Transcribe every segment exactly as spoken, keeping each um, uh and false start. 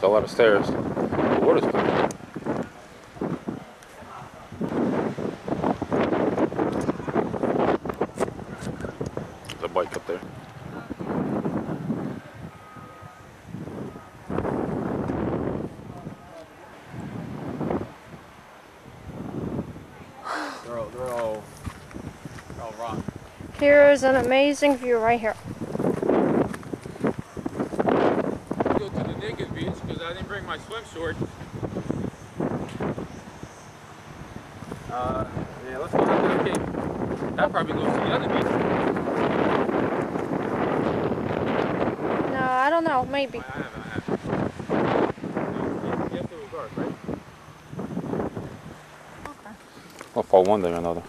There's a lot of stairs. The water's coming. There's a bike up there. They're all, they're all, they're all rock. Here is an amazing view right here. I didn't bring my swim shorts. Uh, yeah, let's go down to the cave. That probably goes to the other beach. No, I don't know. Maybe. I haven't, I haven't. You have to regard, right? Okay. I'll fall one day or another.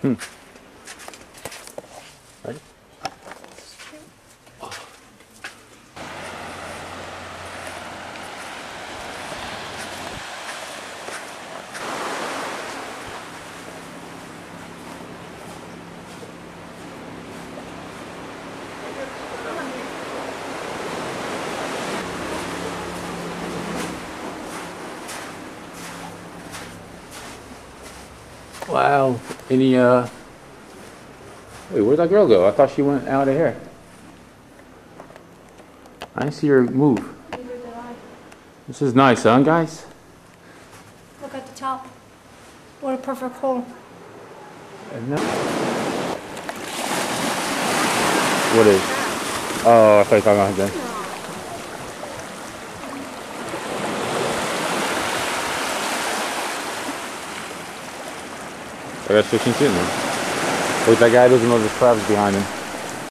Hmm. Ready? Wow. Any, uh, wait, where'd that girl go? I thought she went out of here. I didn't see her move. Neither did I. This is nice, huh, guys? Look at the top. What a perfect hole. And what is? Oh, I thought you were talking about it then. I got fishing too, man. Wait, that guy doesn't know there's crabs behind him.